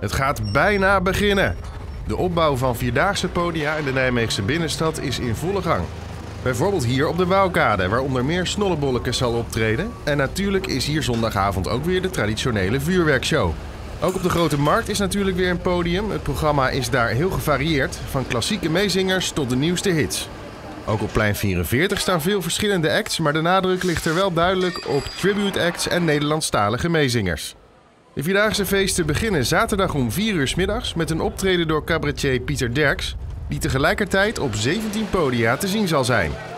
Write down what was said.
Het gaat bijna beginnen. De opbouw van Vierdaagse Podia in de Nijmeegse binnenstad is in volle gang. Bijvoorbeeld hier op de Waalkade, waar onder meer Snollebollekes zal optreden. En natuurlijk is hier zondagavond ook weer de traditionele vuurwerkshow. Ook op de Grote Markt is natuurlijk weer een podium. Het programma is daar heel gevarieerd, van klassieke meezingers tot de nieuwste hits. Ook op plein 44 staan veel verschillende acts, maar de nadruk ligt er wel duidelijk op tribute acts en Nederlandstalige meezingers. De Vierdaagse feesten beginnen zaterdag om 4 uur 's middags met een optreden door cabaretier Pieter Derks, die tegelijkertijd op 17 podia te zien zal zijn.